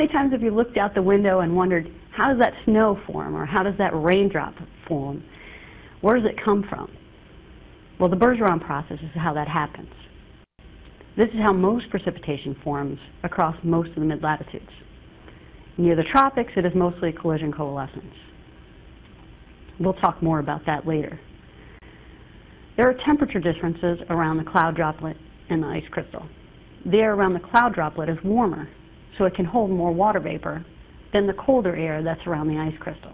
many times have you looked out the window and wondered, how does that snow form, or how does that raindrop form? Where does it come from? Well, the Bergeron process is how that happens. This is how most precipitation forms across most of the mid-latitudes. Near the tropics, it is mostly collision coalescence. We'll talk more about that later. There are temperature differences around the cloud droplet and the ice crystal. The air around the cloud droplet is warmer, so it can hold more water vapor than the colder air that's around the ice crystal.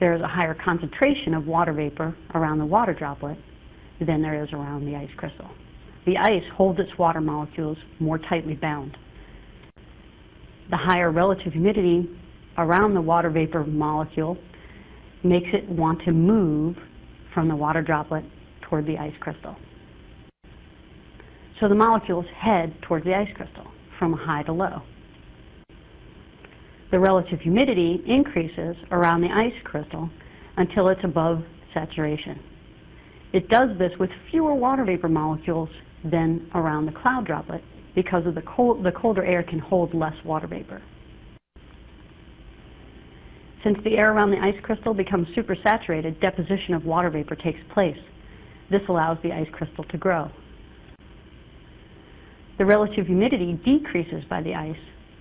There is a higher concentration of water vapor around the water droplet than there is around the ice crystal. The ice holds its water molecules more tightly bound. The higher relative humidity around the water vapor molecule makes it want to move from the water droplet toward the ice crystal. So the molecules head towards the ice crystal from high to low. The relative humidity increases around the ice crystal until it's above saturation. It does this with fewer water vapor molecules than around the cloud droplet because of the colder air can hold less water vapor. Since the air around the ice crystal becomes supersaturated, deposition of water vapor takes place. This allows the ice crystal to grow. The relative humidity decreases by the ice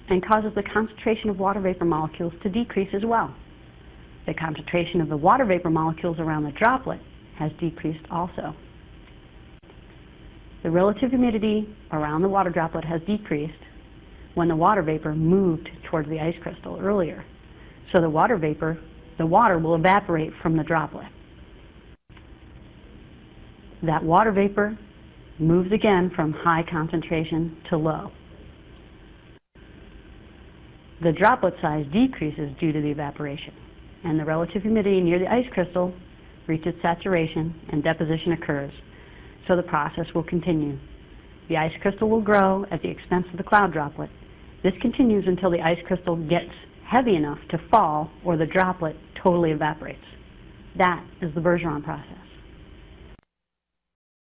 and causes the concentration of water vapor molecules to decrease as well. The concentration of the water vapor molecules around the droplet has decreased also. The relative humidity around the water droplet has decreased when the water vapor moved towards the ice crystal earlier. So the water will evaporate from the droplet. That water vapor moves again from high concentration to low. The droplet size decreases due to the evaporation, and the relative humidity near the ice crystal reaches saturation and deposition occurs, so the process will continue. The ice crystal will grow at the expense of the cloud droplet. This continues until the ice crystal gets heavy enough to fall or the droplet totally evaporates. That is the Bergeron process.